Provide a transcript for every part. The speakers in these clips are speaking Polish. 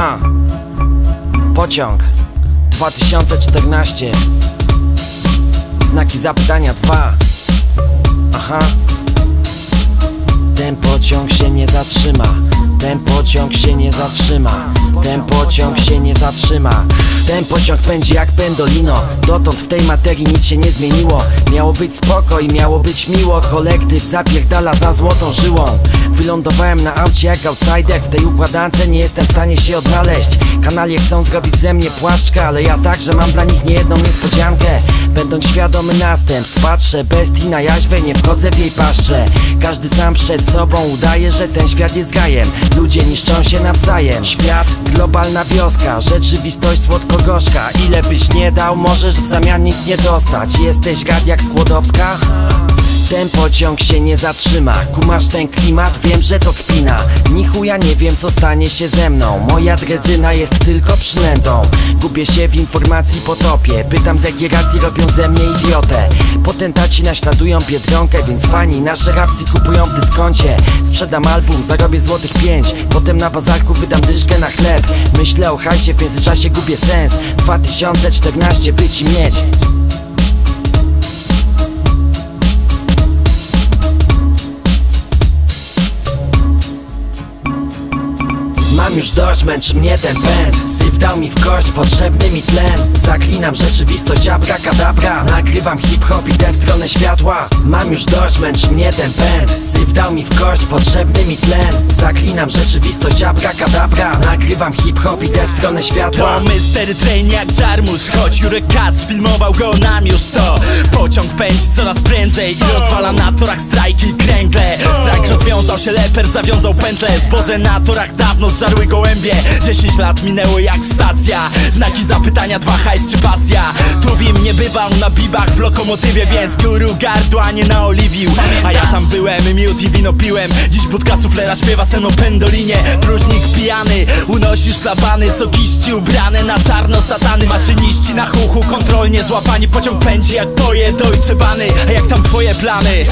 A, pociąg 2014. Znaki zapytania 2. Aha. Ten pociąg się nie zatrzyma. Ten pociąg się nie zatrzyma. Ten pociąg się nie zatrzyma. Ten pociąg pędzi jak pendolino. Dotąd w tej materii nic się nie zmieniło. Miało być spoko i miało być miło. Kolektyw zapierdala za złotą żyłą. Wylądowałem na aucie jak outsider. W tej układance nie jestem w stanie się odnaleźć. Kanalie chcą zrobić ze mnie płaszczka, ale ja także mam dla nich niejedną niespodziankę. Będąc świadomy następstw, patrzę bestii na jaźwę, nie wchodzę w jej paszczę. Każdy sam przed sobą udaje, że ten świat jest gajem. Ludzie niszczą się nawzajem. Świat, globalna wioska, rzeczywistość słodko-gorzka. Ile byś nie dał, możesz w zamian nic nie dostać. Jesteś gad jak Skłodowska? Ten pociąg się nie zatrzyma. Kumasz ten klimat? Wiem, że to kpina. Ni chuja nie wiem, co stanie się ze mną. Moja drezyna jest tylko przynętą. Gubię się w informacji, potopie. Pytam, z jakiej racji robią ze mnie idiotę. Potentaci naśladują Biedronkę, więc fani nasze rapsy kupują w dyskoncie. Sprzedam album, zarobię złotych 5. Potem na bazarku wydam dyszkę na chleb. Myślę o hajsie, w międzyczasie gubię sens. 2014 być i mieć. Mam już dość, męczy mnie ten pęd. Syf dał mi w kość, potrzebny mi tlen. Zaklinam rzeczywistość, abrakadabra. Nagrywam hip-hop, idę w stronę światła. Mam już dość, męczy mnie ten pęd. Syf dał mi w kość, potrzebny mi tlen. Zaklinam rzeczywistość, abrakadabra. Nagrywam hip-hop, idę w stronę światła. To mystery train jak Dżarmus, choć Jurek K sfilmował go nam już to. Pociąg pędzi coraz prędzej i rozwala na torach strajki i kręgle. Strajk rozwiązał się, leper zawiązał pętlę. Zboże na torach dawno zżarł gołębie. 10 lat minęło jak stacja. Znaki zapytania 2, hajs czy pasja. Tuwim nie bywał na bibach w lokomotywie, więc guru gardła nie naoliwił. A ja tam byłem, miód i wino piłem. Dziś budka suflera śpiewa sen o pendolinie. Próżnik pijany unosi szlabany. Sokiści ubrane na czarno satany. Maszyniści na huchu kontrolnie złapani. Pociąg pędzi jak boje dojczebany. A jak tam twoje plany?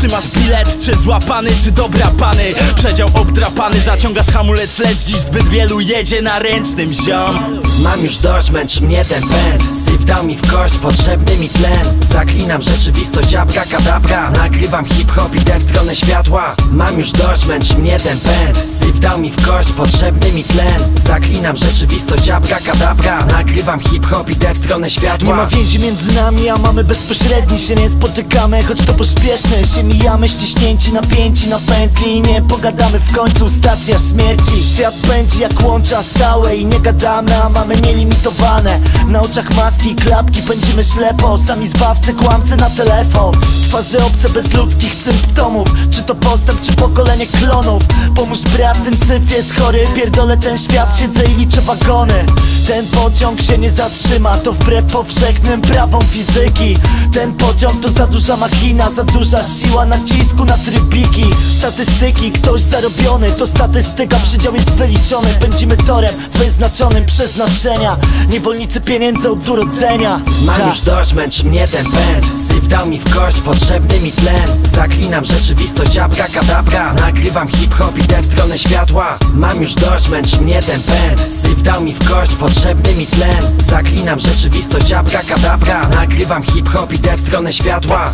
Czy masz bilet, czy złapany, czy dobra pany? Przedział obdrapany, zaciągasz hamulec, lecz dziś zbyt wielu jedzie na ręcznym, ziom. Mam już dość, męczy mnie ten pęd. Syf dał mi w kość, potrzebny mi tlen. Zaklinam rzeczywistość, abrakadabra. Nagrywam hip-hop, idę w stronę światła. Mam już dość, męczy mnie ten pęd. Syf dał mi w kość, potrzebny mi tlen. Zaklinam rzeczywistość, abrakadabra. Nagrywam hip-hop, idę w stronę światła. Nie ma więzi między nami, a mamy bezpośredni. Się nie spotykamy, choć to pośpieszne. Się mijamy, ściśnięci, napięci na pętli. Nie pogadamy w końcu, stacja śmierci. Świat pędzi jak łącza stałe i nie gadamy, a mamy nielimitowane. Na oczach maski i klapki, pędzimy ślepo. Sami zbawcy, kłamcy na telefon. Twarze obce bez ludzkich symptomów. Czy to postęp, czy pokolenie klonów? Pomóż brat, ten syf jest chory. Pierdolę ten świat, siedzę i liczę wagony. Ten pociąg się nie zatrzyma, to wbrew powszechnym prawom fizyki. Ten pociąg to za duża machina, za duża siła nacisku na trybiki. Statystyki, ktoś zarobiony, to statystyka, przydział jest wyliczony. Pędzimy torem wyznaczonym przeznaczenia. Niewolnicy pieniędzy od urodzenia. Mam już dość, męczy mnie ten pęd. Syf dał mi w kość, potrzebny mi tlen. Zaklinam rzeczywistość, abrakadabra. Nagrywam hip-hop, idę w stronę światła. Mam już dość, męczy mnie ten pęd. Syf dał mi w kość, potrzebny mi tlen. Zaklinam rzeczywistość, abrakadabra. Nagrywam hip-hop, idę w stronę światła.